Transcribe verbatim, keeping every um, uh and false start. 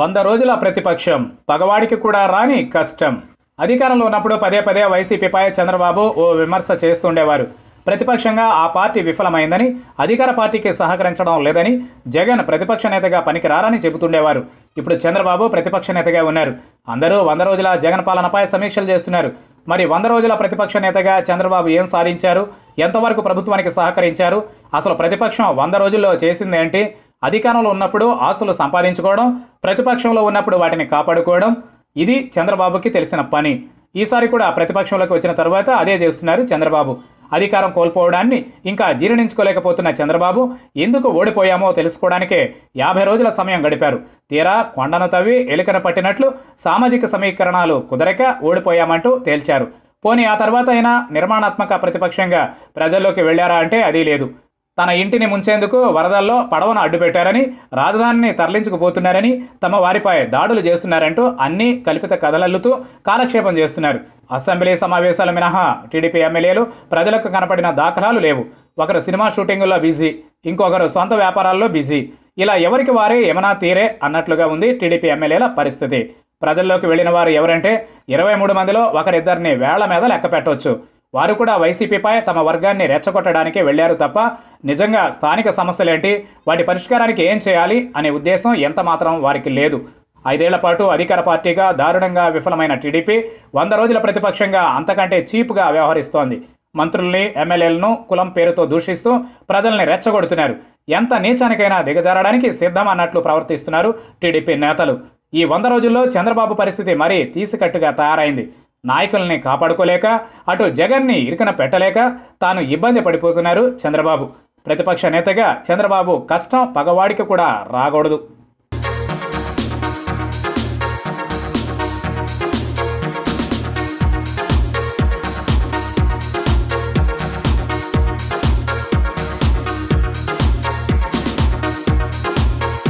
వంద రోజుల ప్రతిపక్షం పగవాడికి కూడా రాని కష్టం. అధికారంలో ఉన్నప్పుడు పదే పదే వైసీపీపై చంద్రబాబు ఓ విమర్శ చేస్తుండేవారు. ప్రతిపక్షంగా ఆ పార్టీ విఫలమైందని, అధికార పార్టీకి సహకరించడం లేదని, జగన్ ప్రతిపక్ష నేతగా పనికిరారని చెబుతుండేవారు. ఇప్పుడు చంద్రబాబు ప్రతిపక్ష నేతగా ఉన్నారు. అందరూ వంద రోజుల జగన్ పాలనపై సమీక్షలు చేస్తున్నారు. మరి వంద రోజుల ప్రతిపక్ష నేతగా చంద్రబాబు ఏం సాధించారు? ఎంతవరకు ప్రభుత్వానికి సహకరించారు? అసలు ప్రతిపక్షం వంద రోజుల్లో చేసిందేంటి? అధికారంలో ఉన్నప్పుడు ఆస్తులు సంపాదించుకోవడం, ప్రతిపక్షంలో ఉన్నప్పుడు వాటిని కాపాడుకోవడం, ఇది చంద్రబాబుకి తెలిసిన పని. ఈసారి కూడా ప్రతిపక్షంలోకి వచ్చిన తర్వాత అదే చేస్తున్నారు చంద్రబాబు. అధికారం కోల్పోవడాన్ని ఇంకా జీర్ణించుకోలేకపోతున్న చంద్రబాబు ఎందుకు ఓడిపోయామో తెలుసుకోవడానికే యాభై రోజుల సమయం గడిపారు. తీరా కొండను తవ్వి ఎలుకన పట్టినట్లు సామాజిక సమీకరణాలు కుదరక ఓడిపోయామంటూ తేల్చారు. పోనీ ఆ తర్వాత అయినా నిర్మాణాత్మక ప్రతిపక్షంగా ప్రజల్లోకి వెళ్లారా అంటే అదీ లేదు. తన ఇంటిని ముంచేందుకు వరదల్లో పడవను అడ్డుపెట్టారని, రాజధానిని తరలించుకుపోతున్నారని, తమ వారిపై దాడులు చేస్తున్నారంటూ అన్నీ కల్పిత కథలల్లుతూ కాలక్షేపం చేస్తున్నారు. అసెంబ్లీ సమావేశాలు మినహా టీడీపీ ఎమ్మెల్యేలు ప్రజలకు కనపడిన దాఖలాలు లేవు. ఒకరు సినిమా షూటింగుల్లో బిజీ, ఇంకొకరు సొంత వ్యాపారాల్లో బిజీ. ఇలా ఎవరికి వారే యమనా తీరే అన్నట్లుగా ఉంది టీడీపీ ఎమ్మెల్యేల పరిస్థితి. ప్రజల్లోకి వెళ్ళిన వారు ఎవరంటే ఇరవై మూడు మందిలో ఒకరిద్దరిని వేళ్ల మీద లెక్క పెట్టవచ్చు. వారు కూడా వైసీపీపై తమ వర్గాన్ని రెచ్చగొట్టడానికి వెళ్లారు తప్ప నిజంగా స్థానిక సమస్యలేంటి, వాటి పరిష్కారానికి ఏం చేయాలి అనే ఉద్దేశం ఎంత మాత్రం వారికి లేదు. ఐదేళ్ల పాటు అధికార పార్టీగా దారుణంగా విఫలమైన టీడీపీ వంద రోజుల ప్రతిపక్షంగా అంతకంటే చీప్గా వ్యవహరిస్తోంది. మంత్రుల్ని, ఎమ్మెల్యేలను కులం పేరుతో దూషిస్తూ ప్రజల్ని రెచ్చగొడుతున్నారు. ఎంత నీచానికైనా దిగజారడానికి సిద్ధం అన్నట్లు ప్రవర్తిస్తున్నారు టీడీపీ నేతలు. ఈ వంద రోజుల్లో చంద్రబాబు పరిస్థితి మరీ తీసికట్టుగా తయారైంది. నాయకుల్ని కాపాడుకోలేక, అటు జగన్ని ఇరుకన పెట్టలేక తాను ఇబ్బంది పడిపోతున్నారు చంద్రబాబు. ప్రతిపక్ష నేతగా చంద్రబాబు కష్టం పగవాడికి కూడా రాకూడదు.